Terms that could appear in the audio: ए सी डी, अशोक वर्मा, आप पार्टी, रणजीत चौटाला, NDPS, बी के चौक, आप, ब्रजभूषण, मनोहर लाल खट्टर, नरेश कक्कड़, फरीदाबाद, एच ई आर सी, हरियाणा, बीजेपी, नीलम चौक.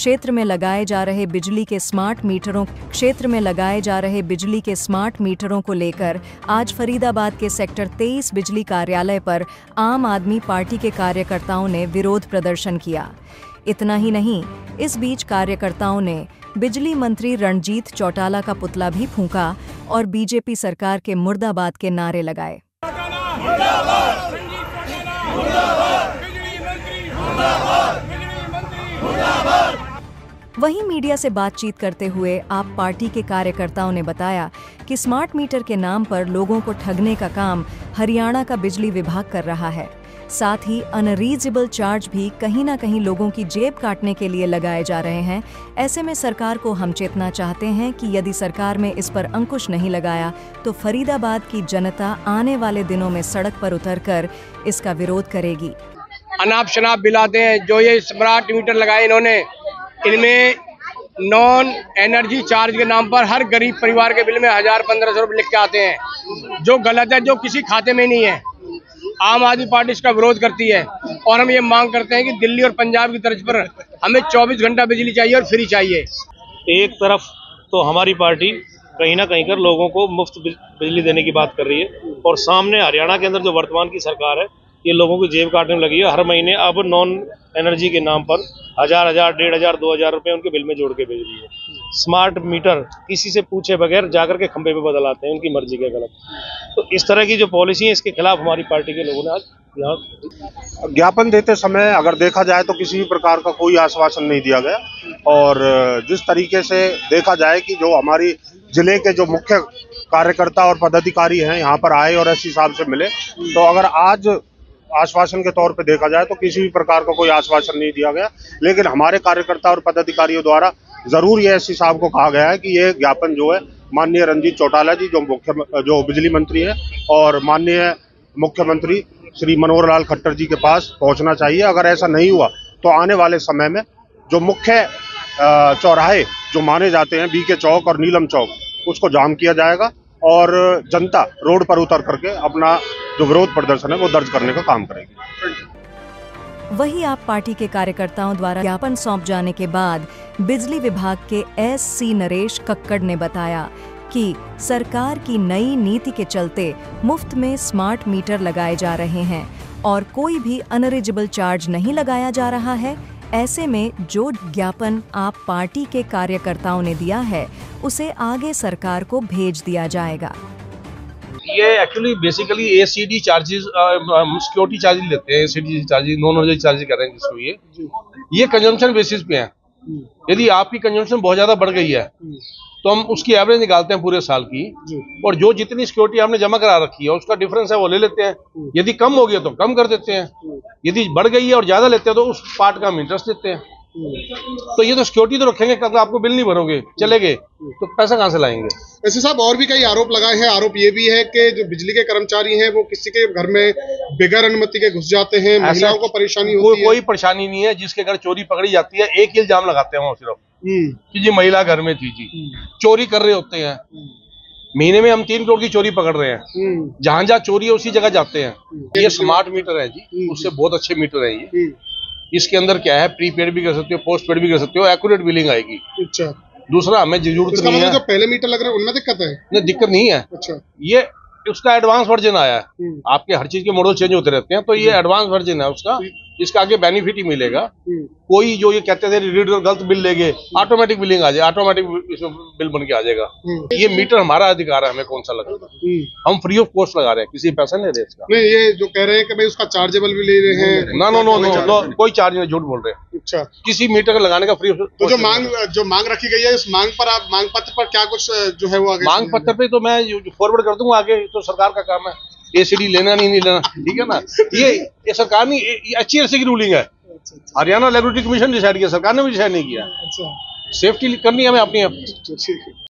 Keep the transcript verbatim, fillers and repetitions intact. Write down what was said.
क्षेत्र में लगाए जा रहे बिजली के स्मार्ट मीटरों क्षेत्र में लगाए जा रहे बिजली के स्मार्ट मीटरों को लेकर आज फरीदाबाद के सेक्टर तेईस बिजली कार्यालय पर आम आदमी पार्टी के कार्यकर्ताओं ने विरोध प्रदर्शन किया। इतना ही नहीं, इस बीच कार्यकर्ताओं ने बिजली मंत्री रणजीत चौटाला का पुतला भी फूंका और बीजेपी सरकार के मुर्दाबाद के नारे लगाए। वहीं मीडिया से बातचीत करते हुए आप पार्टी के कार्यकर्ताओं ने बताया कि स्मार्ट मीटर के नाम पर लोगों को ठगने का काम हरियाणा का बिजली विभाग कर रहा है। साथ ही अनरीजनेबल चार्ज भी कहीं ना कहीं लोगों की जेब काटने के लिए लगाए जा रहे हैं। ऐसे में सरकार को हम चेतना चाहते हैं कि यदि सरकार में इस पर अंकुश नहीं लगाया तो फरीदाबाद की जनता आने वाले दिनों में सड़क पर उतरकर इसका विरोध करेगी। अनाप शनाप बिलाते हैं जो ये स्मार्ट मीटर लगाए इन्होंने, इनमें नॉन एनर्जी चार्ज के नाम पर हर गरीब परिवार के बिल में हजार पंद्रह सौ रुपये लिख के आते हैं, जो गलत है, जो किसी खाते में नहीं है। आम आदमी पार्टी इसका विरोध करती है और हम ये मांग करते हैं कि दिल्ली और पंजाब की तर्ज पर हमें चौबीस घंटा बिजली चाहिए और फ्री चाहिए। एक तरफ तो हमारी पार्टी कहीं ना कहीं कर लोगों को मुफ्त बिजली देने की बात कर रही है और सामने हरियाणा के अंदर जो वर्तमान की सरकार है ये लोगों को जेब काटने लगी है। हर महीने अब नॉन एनर्जी के नाम पर हजार हजार डेढ़ हजार दो हजार रुपये उनके बिल में जोड़ के भेज रही है। स्मार्ट मीटर किसी से पूछे बगैर जाकर के खंभे पे बदल आते हैं उनकी मर्जी के गलत। तो इस तरह की जो पॉलिसी है इसके खिलाफ हमारी पार्टी के लोगों ने आज यहाँ ज्ञापन देते समय अगर देखा जाए तो किसी भी प्रकार का कोई आश्वासन नहीं दिया गया। और जिस तरीके से देखा जाए कि जो हमारी जिले के जो मुख्य कार्यकर्ता और पदाधिकारी हैं यहाँ पर आए और एस सी साहब से मिले, तो अगर आज आश्वासन के तौर पे देखा जाए तो किसी भी प्रकार का कोई आश्वासन नहीं दिया गया। लेकिन हमारे कार्यकर्ता और पदाधिकारियों द्वारा जरूर ये एस सी साहब को कहा गया है कि ये ज्ञापन जो है माननीय रणजीत चौटाला जी जो मुख्य जो बिजली मंत्री है और माननीय मुख्यमंत्री श्री मनोहर लाल खट्टर जी के पास पहुंचना चाहिए। अगर ऐसा नहीं हुआ तो आने वाले समय में जो मुख्य चौराहे जो माने जाते हैं बी के चौक और नीलम चौक, उसको जाम किया जाएगा और जनता रोड पर उतर करके अपना जो विरोध प्रदर्शन है वो दर्ज करने का काम करेगी। वहीं आप पार्टी के कार्यकर्ताओं द्वारा ज्ञापन सौंप जाने के बाद बिजली विभाग के एस सी नरेश कक्कड़ ने बताया कि सरकार की नई नीति के चलते मुफ्त में स्मार्ट मीटर लगाए जा रहे हैं और कोई भी अनरिजनेबल चार्ज नहीं लगाया जा रहा है। ऐसे में जो ज्ञापन आप पार्टी के कार्यकर्ताओं ने दिया है उसे आगे सरकार को भेज दिया जाएगा। ये actually basically ए सी डी charges security charges लेते हैं, ए सी डी charges non energy charges कर रहे हैं जिसको ये ये कंजम्पशन बेसिस पे है। यदि आपकी कंजम्पशन बहुत ज्यादा बढ़ गई है तो हम उसकी एवरेज निकालते हैं पूरे साल की और जो जितनी सिक्योरिटी आपने जमा करा रखी है उसका डिफरेंस है वो ले लेते हैं। यदि कम हो गया तो कम कर देते हैं, यदि बढ़ गई है और ज्यादा लेते हैं तो उस पार्ट का हम इंटरेस्ट देते हैं। तो ये तो सिक्योरिटी तो रखेंगे, कल आपको बिल नहीं भरोगे चले गए तो पैसा कहाँ से लाएंगे। ऐसे साहब और भी कई आरोप लगाए हैं। आरोप ये भी है कि जो बिजली के कर्मचारी हैं वो किसी के घर में बिगर अनुमति के घुस जाते हैं, महिलाओं को परेशानी होती को, है कोई परेशानी नहीं है। जिसके घर चोरी पकड़ी जाती है एक ही इल्जाम लगाते हैं वो सिर्फ कि जी महिला घर में थी, जी चोरी कर रहे होते हैं। महीने में हम तीन करोड़ की चोरी पकड़ रहे हैं, जहाँ जहाँ चोरी है उसी जगह जाते हैं। ये स्मार्ट मीटर है जी, उससे बहुत अच्छे मीटर है ये। इसके अंदर क्या है, प्रीपेड भी कर सकते हो, पोस्ट पेड भी कर सकते हो, एक्यूरेट बिलिंग आएगी। अच्छा, दूसरा हमें जरूरत नहीं है जो पहले मीटर लग रहे हैं उनमें दिक्कत है? नहीं, दिक्कत नहीं है। अच्छा, ये उसका एडवांस वर्जन आया है। आपके हर चीज के मॉडल चेंज होते रहते हैं तो ये एडवांस वर्जन है उसका, इसका आगे बेनिफिट ही मिलेगा। कोई जो ये कहते थे रीडर गलत बिल ले गए, ऑटोमेटिक बिलिंग आ जाए, ऑटोमेटिक बिल बन के आ जाएगा। ये मीटर हमारा अधिकार है, हमें कौन सा लग रहा है, हम फ्री ऑफ कॉस्ट लगा रहे हैं, किसी पैसा नहीं दे इसका। नहीं, ये जो कह रहे हैं कि भाई उसका चार्जेबल भी ले रहे हैं, ना नो नो नो कोई चार्ज नहीं, झूठ बोल रहे हैं। अच्छा, किसी मीटर लगाने का फ्री तो जो मांग जो मांग रखी गई है उस मांग पर आप मांग पत्र पर क्या कुछ जो है वो आगे मांग पत्र पे तो मैं फॉरवर्ड कर दूंगा, आगे तो सरकार का काम है। ए सी डी लेना नहीं नहीं लेना, ठीक है ना। ये, ये सरकार ने एच ई आर सी की रूलिंग है, हरियाणा लेबोरेटरी कमीशन डिसाइड किया, सरकार ने भी डिसाइड नहीं किया। सेफ्टी करनी है हमें अपनी।